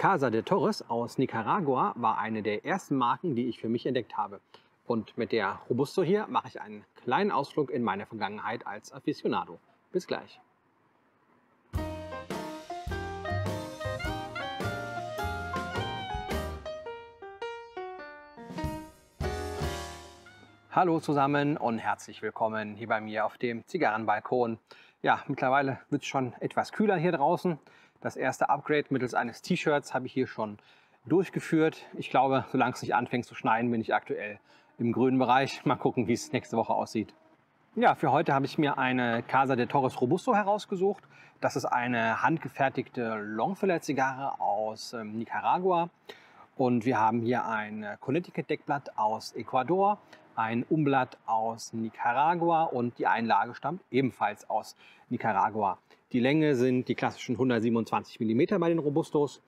Casa de Torres aus Nicaragua war eine der ersten Marken, die ich für mich entdeckt habe. Und mit der Robusto hier mache ich einen kleinen Ausflug in meine Vergangenheit als Aficionado. Bis gleich. Hallo zusammen und herzlich willkommen hier bei mir auf dem Zigarrenbalkon. Ja, mittlerweile wird es schon etwas kühler hier draußen. Das erste Upgrade mittels eines T-Shirts habe ich hier schon durchgeführt. Ich glaube, solange es nicht anfängt zu schneien, bin ich aktuell im grünen Bereich. Mal gucken, wie es nächste Woche aussieht. Ja, für heute habe ich mir eine Casa de Torres Robusto herausgesucht. Das ist eine handgefertigte Longfiller-Zigarre aus Nicaragua. Und wir haben hier ein Connecticut-Deckblatt aus Ecuador, ein Umblatt aus Nicaragua und die Einlage stammt ebenfalls aus Nicaragua. Die Länge sind die klassischen 127 mm bei den Robustos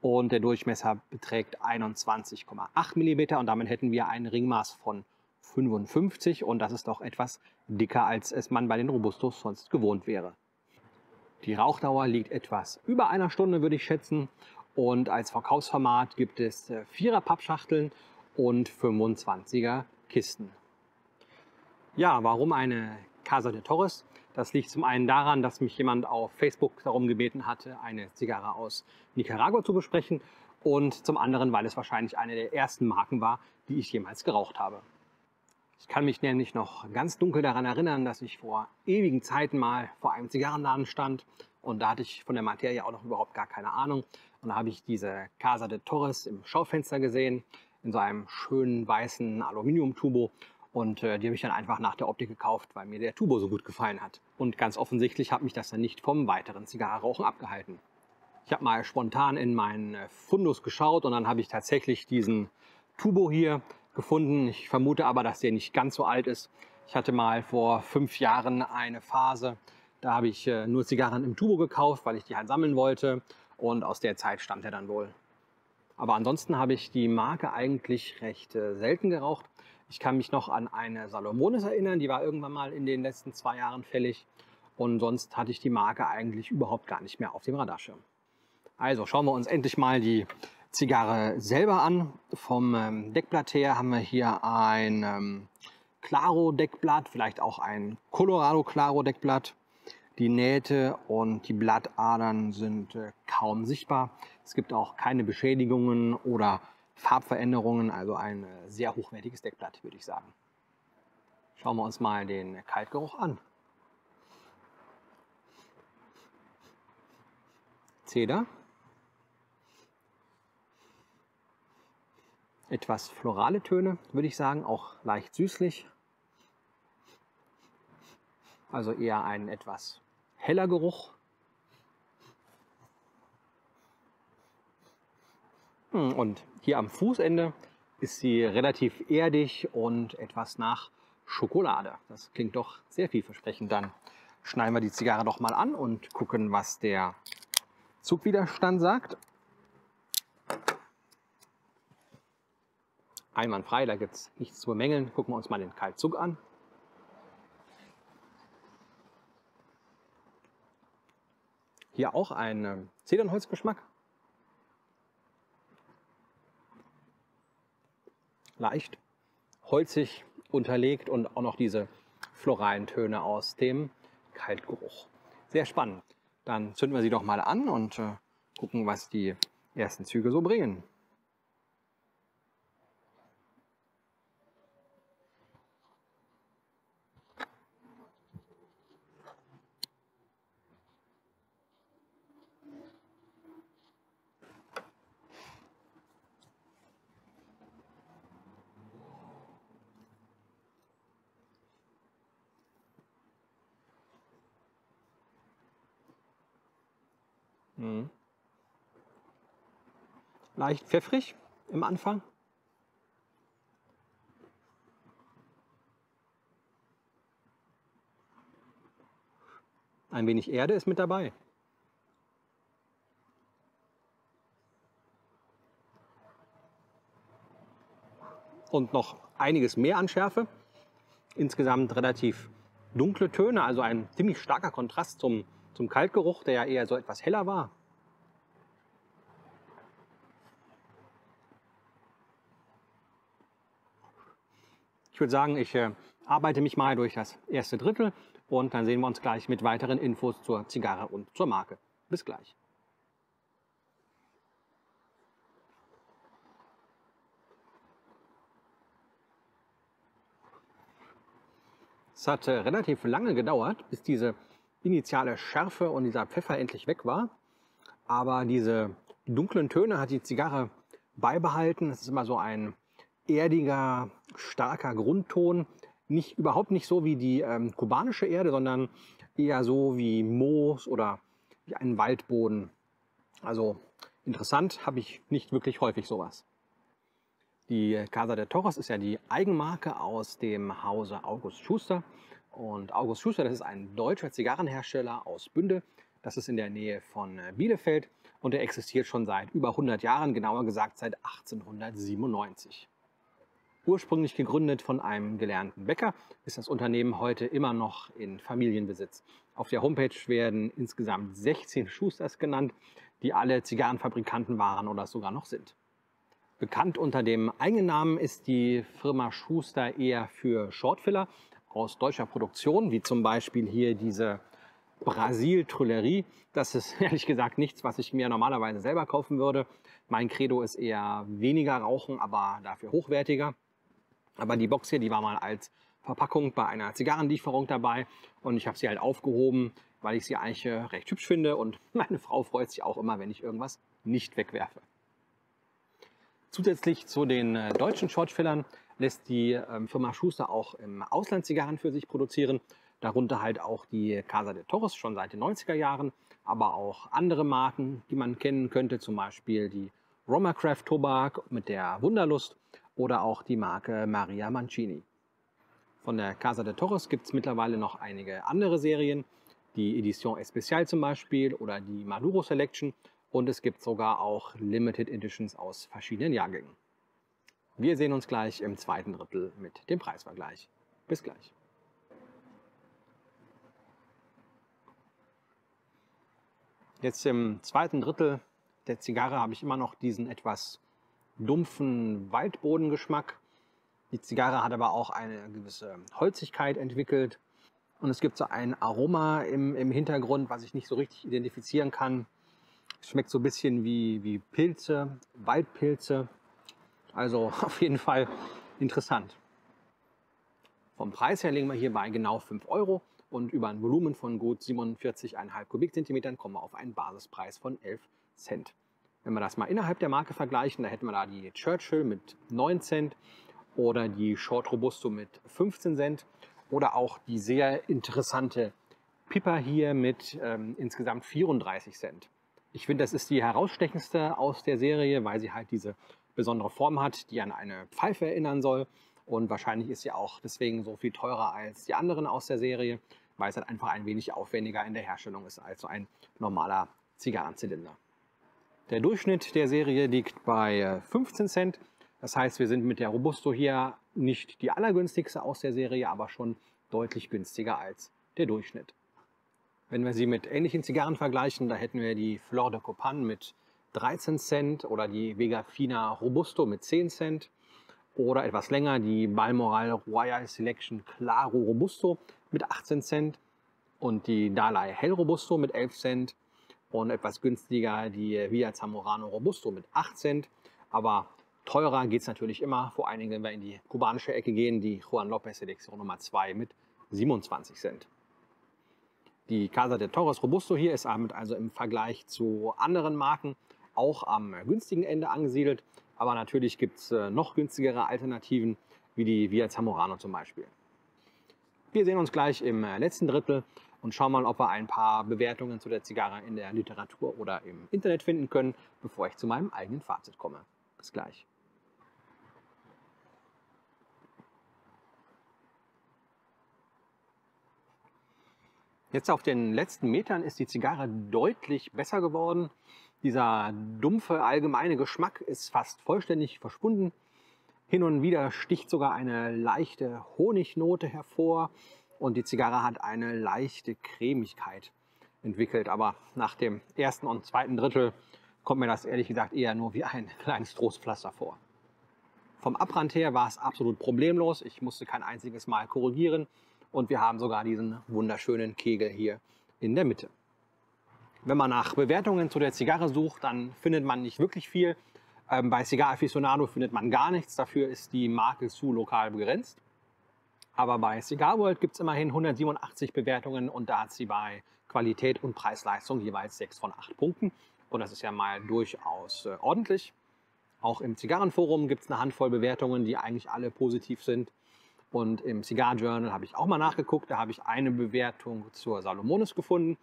und der Durchmesser beträgt 21,8 mm und damit hätten wir ein Ringmaß von 55 und das ist doch etwas dicker, als es man bei den Robustos sonst gewohnt wäre. Die Rauchdauer liegt etwas über einer Stunde, würde ich schätzen, und als Verkaufsformat gibt es 4er Pappschachteln und 25er Kisten. Ja, warum eine Casa de Torres? Das liegt zum einen daran, dass mich jemand auf Facebook darum gebeten hatte, eine Zigarre aus Nicaragua zu besprechen und zum anderen, weil es wahrscheinlich eine der ersten Marken war, die ich jemals geraucht habe. Ich kann mich nämlich noch ganz dunkel daran erinnern, dass ich vor ewigen Zeiten mal vor einem Zigarrenladen stand und da hatte ich von der Materie auch noch überhaupt gar keine Ahnung und da habe ich diese Casa de Torres im Schaufenster gesehen, in so einem schönen weißen Aluminium-Tubo und die habe ich dann einfach nach der Optik gekauft, weil mir der Tubo so gut gefallen hat. Und ganz offensichtlich hat mich das dann nicht vom weiteren Zigarrenrauchen abgehalten. Ich habe mal spontan in meinen Fundus geschaut und dann habe ich tatsächlich diesen Tubo hier gefunden. Ich vermute aber, dass der nicht ganz so alt ist. Ich hatte mal vor 5 Jahren eine Phase, da habe ich nur Zigarren im Tubo gekauft, weil ich die halt sammeln wollte und aus der Zeit stammt er dann wohl. Aber ansonsten habe ich die Marke eigentlich recht selten geraucht. Ich kann mich noch an eine Salomones erinnern, die war irgendwann mal in den letzten 2 Jahren fällig. Und sonst hatte ich die Marke eigentlich überhaupt gar nicht mehr auf dem Radarschirm. Also schauen wir uns endlich mal die Zigarre selber an. Vom Deckblatt her haben wir hier ein Claro-Deckblatt, vielleicht auch ein Colorado-Claro-Deckblatt. Die Nähte und die Blattadern sind kaum sichtbar. Es gibt auch keine Beschädigungen oder Farbveränderungen, also ein sehr hochwertiges Deckblatt, würde ich sagen. Schauen wir uns mal den Kaltgeruch an. Zeder. Etwas florale Töne, würde ich sagen, auch leicht süßlich. Also eher ein etwas heller Geruch. Und hier am Fußende ist sie relativ erdig und etwas nach Schokolade. Das klingt doch sehr vielversprechend. Dann schneiden wir die Zigarre doch mal an und gucken, was der Zugwiderstand sagt. Einwandfrei, da gibt es nichts zu bemängeln. Gucken wir uns mal den Kaltzug an. Hier auch ein Zedernholzgeschmack. Leicht holzig unterlegt und auch noch diese floralen Töne aus dem Kaltgeruch. Sehr spannend. Dann zünden wir sie doch mal an und gucken, was die ersten Züge so bringen. Leicht pfeffrig im Anfang. Ein wenig Erde ist mit dabei. Und noch einiges mehr an Schärfe. Insgesamt relativ dunkle Töne, also ein ziemlich starker Kontrast zum Kaltgeruch, der ja eher so etwas heller war. Ich würde sagen, ich arbeite mich mal durch das erste Drittel und dann sehen wir uns gleich mit weiteren Infos zur Zigarre und zur Marke. Bis gleich. Es hat relativ lange gedauert, bis diese initiale Schärfe und dieser Pfeffer endlich weg war. Aber diese dunklen Töne hat die Zigarre beibehalten. Es ist immer so ein erdiger, starker Grundton. Überhaupt nicht so wie die kubanische Erde, sondern eher so wie Moos oder wie ein Waldboden. Also interessant, habe ich nicht wirklich häufig sowas. Die Casa de Torres ist ja die Eigenmarke aus dem Hause August Schuster. Und August Schuster, das ist ein deutscher Zigarrenhersteller aus Bünde. Das ist in der Nähe von Bielefeld und er existiert schon seit über 100 Jahren, genauer gesagt seit 1897. Ursprünglich gegründet von einem gelernten Bäcker, ist das Unternehmen heute immer noch in Familienbesitz. Auf der Homepage werden insgesamt 16 Schusters genannt, die alle Zigarrenfabrikanten waren oder sogar noch sind. Bekannt unter dem eigenen Namen ist die Firma Schuster eher für Shortfiller aus deutscher Produktion, wie zum Beispiel hier diese Brasil-Trullerie. Das ist ehrlich gesagt nichts, was ich mir normalerweise selber kaufen würde. Mein Credo ist eher weniger rauchen, aber dafür hochwertiger. Aber die Box hier, die war mal als Verpackung bei einer Zigarrenlieferung dabei und ich habe sie halt aufgehoben, weil ich sie eigentlich recht hübsch finde und meine Frau freut sich auch immer, wenn ich irgendwas nicht wegwerfe. Zusätzlich zu den deutschen Shortfillern lässt die Firma Schuster auch im Ausland Zigarren für sich produzieren. Darunter halt auch die Casa de Torres schon seit den 90er Jahren, aber auch andere Marken, die man kennen könnte, zum Beispiel die Roma Craft Tobac mit der Wunderlust oder auch die Marke Maria Mancini. Von der Casa de Torres gibt es mittlerweile noch einige andere Serien, die Edition Especial zum Beispiel oder die Maduro Selection und es gibt sogar auch Limited Editions aus verschiedenen Jahrgängen. Wir sehen uns gleich im zweiten Drittel mit dem Preisvergleich. Bis gleich. Jetzt im zweiten Drittel der Zigarre habe ich immer noch diesen etwas dumpfen Waldbodengeschmack. Die Zigarre hat aber auch eine gewisse Holzigkeit entwickelt. Und es gibt so ein Aroma im Hintergrund, was ich nicht so richtig identifizieren kann. Es schmeckt so ein bisschen wie Pilze, Waldpilze. Also auf jeden Fall interessant. Vom Preis her liegen wir hier bei genau 5 Euro. Und über ein Volumen von gut 47,5 Kubikzentimetern kommen wir auf einen Basispreis von 11 Cent. Wenn wir das mal innerhalb der Marke vergleichen, da hätten wir da die Churchill mit 9 Cent oder die Short Robusto mit 15 Cent oder auch die sehr interessante Piper hier mit insgesamt 34 Cent. Ich finde, das ist die herausstechendste aus der Serie, weil sie halt diese besondere Form hat, die an eine Pfeife erinnern soll. Und wahrscheinlich ist sie auch deswegen so viel teurer als die anderen aus der Serie, weil es halt einfach ein wenig aufwendiger in der Herstellung ist als so ein normaler Zigarrenzylinder. Der Durchschnitt der Serie liegt bei 15 Cent. Das heißt, wir sind mit der Robusto hier nicht die allergünstigste aus der Serie, aber schon deutlich günstiger als der Durchschnitt. Wenn wir sie mit ähnlichen Zigarren vergleichen, da hätten wir die Flor de Copán mit 13 Cent oder die Vega Fina Robusto mit 10 Cent. Oder etwas länger die Balmoral Royal Selection Claro Robusto mit 18 Cent und die Dalai Hell Robusto mit 11 Cent und etwas günstiger die Via Zamorano Robusto mit 8 Cent. Aber teurer geht es natürlich immer, vor allen Dingen, wenn wir in die kubanische Ecke gehen, die Juan Lopez Selection Nummer 2 mit 27 Cent. Die Casa de Torres Robusto hier ist damit also im Vergleich zu anderen Marken auch am günstigen Ende angesiedelt. Aber natürlich gibt es noch günstigere Alternativen, wie die Via Zamorano zum Beispiel. Wir sehen uns gleich im letzten Drittel und schauen mal, ob wir ein paar Bewertungen zu der Zigarre in der Literatur oder im Internet finden können, bevor ich zu meinem eigenen Fazit komme. Bis gleich. Jetzt auf den letzten Metern ist die Zigarre deutlich besser geworden. Dieser dumpfe allgemeine Geschmack ist fast vollständig verschwunden. Hin und wieder sticht sogar eine leichte Honignote hervor und die Zigarre hat eine leichte Cremigkeit entwickelt. Aber nach dem ersten und zweiten Drittel kommt mir das ehrlich gesagt eher nur wie ein kleines Trostpflaster vor. Vom Abrand her war es absolut problemlos. Ich musste kein einziges Mal korrigieren. Und wir haben sogar diesen wunderschönen Kegel hier in der Mitte. Wenn man nach Bewertungen zu der Zigarre sucht, dann findet man nicht wirklich viel. Bei Cigar Aficionado findet man gar nichts. Dafür ist die Marke zu lokal begrenzt. Aber bei Cigar World gibt es immerhin 187 Bewertungen und da hat sie bei Qualität und Preis-Leistung jeweils 6 von 8 Punkten. Und das ist ja mal durchaus ordentlich. Auch im Zigarrenforum gibt es eine Handvoll Bewertungen, die eigentlich alle positiv sind. Und im Cigar Journal habe ich auch mal nachgeguckt. Da habe ich eine Bewertung zur Salomonis gefunden.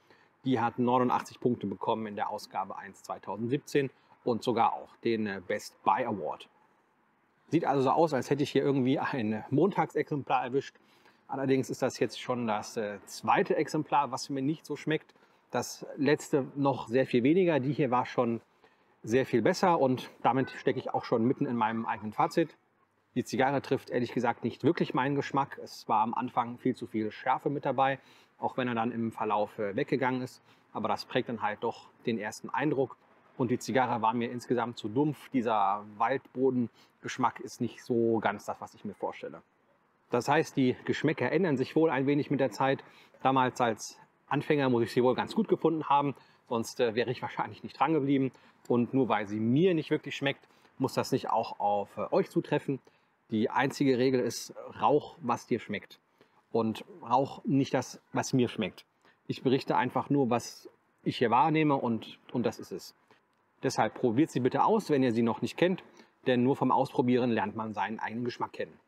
Die hat 89 Punkte bekommen in der Ausgabe 1 2017 und sogar auch den Best Buy Award. Sieht also so aus, als hätte ich hier irgendwie ein Montagsexemplar erwischt. Allerdings ist das jetzt schon das zweite Exemplar, was mir nicht so schmeckt. Das letzte noch sehr viel weniger. Die hier war schon sehr viel besser und damit stecke ich auch schon mitten in meinem eigenen Fazit. Die Zigarre trifft ehrlich gesagt nicht wirklich meinen Geschmack. Es war am Anfang viel zu viel Schärfe mit dabei, auch wenn er dann im Verlauf weggegangen ist. Aber das prägt dann halt doch den ersten Eindruck. Und die Zigarre war mir insgesamt zu dumpf. Dieser Waldbodengeschmack ist nicht so ganz das, was ich mir vorstelle. Das heißt, die Geschmäcker ändern sich wohl ein wenig mit der Zeit. Damals als Anfänger muss ich sie wohl ganz gut gefunden haben, sonst wäre ich wahrscheinlich nicht dran geblieben. Und nur weil sie mir nicht wirklich schmeckt, muss das nicht auch auf euch zutreffen. Die einzige Regel ist, rauch, was dir schmeckt und rauch nicht das, was mir schmeckt. Ich berichte einfach nur, was ich hier wahrnehme und das ist es. Deshalb probiert sie bitte aus, wenn ihr sie noch nicht kennt, denn nur vom Ausprobieren lernt man seinen eigenen Geschmack kennen.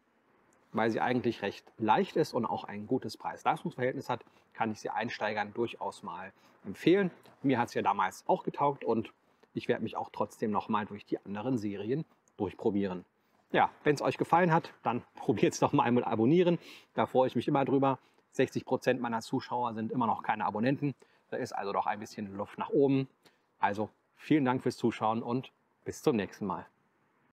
Weil sie eigentlich recht leicht ist und auch ein gutes Preis-Leistungs-Verhältnis hat, kann ich sie Einsteigern durchaus mal empfehlen. Mir hat es ja damals auch getaugt und ich werde mich auch trotzdem nochmal durch die anderen Serien durchprobieren. Ja, wenn es euch gefallen hat, dann probiert es doch mal mit Abonnieren. Da freue ich mich immer drüber. 60% meiner Zuschauer sind immer noch keine Abonnenten. Da ist also doch ein bisschen Luft nach oben. Also vielen Dank fürs Zuschauen und bis zum nächsten Mal.